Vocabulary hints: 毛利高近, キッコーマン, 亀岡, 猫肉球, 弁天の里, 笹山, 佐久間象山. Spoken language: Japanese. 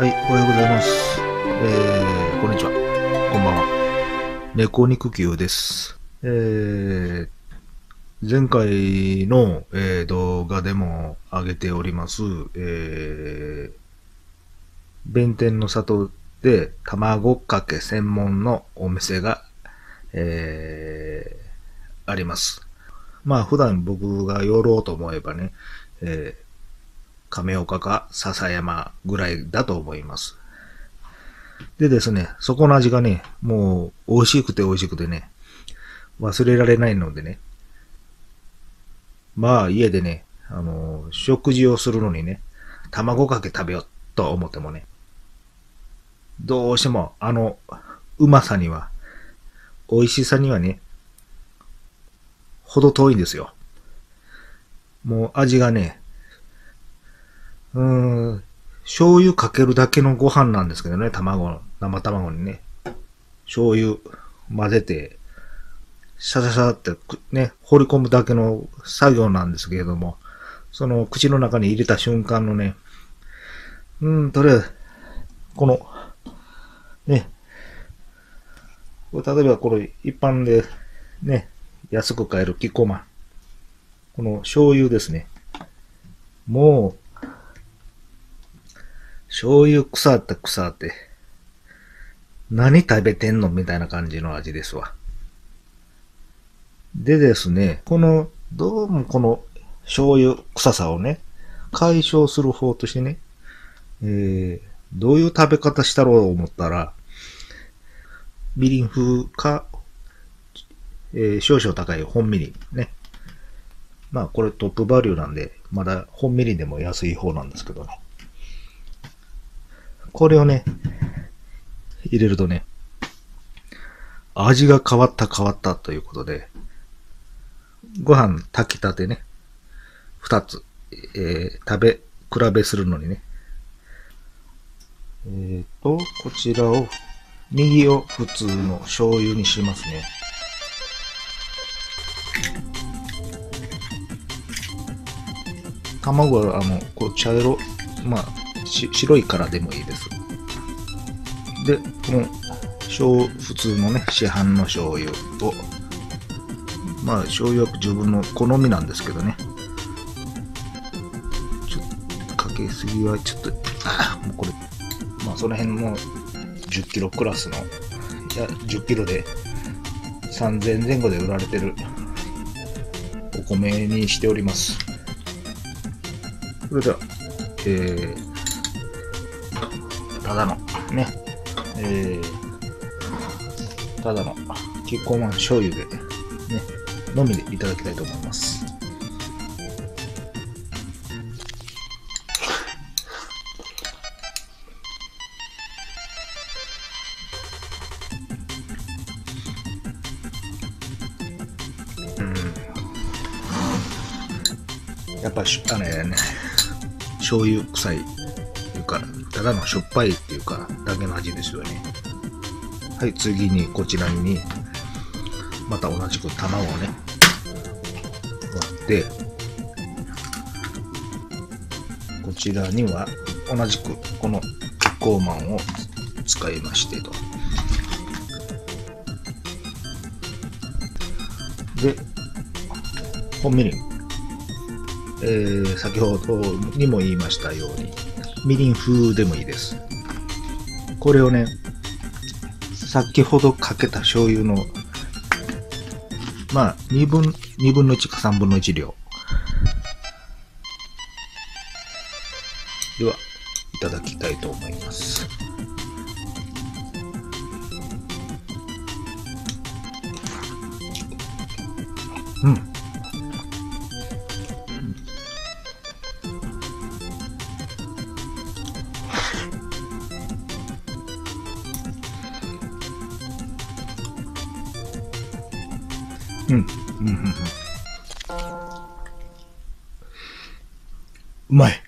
はい、おはようございます。こんにちは。こんばんは。猫肉球です。前回の、動画でも上げております、弁天の里で卵かけ専門のお店が、あります。まあ普段僕が寄ろうと思えばね、亀岡か笹山ぐらいだと思います。でですね、そこの味がね、もう美味しくて美味しくてね、忘れられないのでね、まあ家でね、食事をするのにね、卵かけ食べようと思ってもね、どうしてもうまさには、美味しさにはね、ほど遠いんですよ。もう味がね、醤油かけるだけのご飯なんですけどね、生卵にね、醤油混ぜて、シャシャシャってね、放り込むだけの作業なんですけれども、その口の中に入れた瞬間のね、とりあえず、この、ね、これ例えばこれ一般でね、安く買えるキッコーマン。この醤油ですね。もう、醤油腐って、何食べてんのみたいな感じの味ですわ。でですね、どうもこの醤油臭さをね、解消する方としてね、どういう食べ方したろうと思ったら、みりん風か、少々高い本みりんね。まあこれトップバリューなんで、まだ本みりんでも安い方なんですけどね。これをね、入れるとね、味が変わったということで、ご飯炊きたてね、二つ、比べするのにね、こちらを、右を普通の醤油にしますね。卵はこう茶色、まあ、白いからでもいいです。で、この普通のね、市販の醤油を、まあ、醤油は自分の好みなんですけどね。ちょっと、かけすぎはちょっと、もうこれ、まあ、その辺の10キロクラスの、10キロで3000前後で売られてるお米にしております。それでは、ただのキッコーマン醤油でね、のみでいただきたいと思います。やっぱ醤油臭いっていうか、ただのしょっぱいっていうか、だけの味ですよね。はい、次にこちらに、また同じく卵をね、割って、こちらには同じくこのキッコーマンを使いましてと。で、本みりん。先ほどにも言いましたように、みりん風でもいいです。これをね、先ほどかけた醤油の、まあ、2分の1か3分の1量。では、いただきたいと思います。うまい。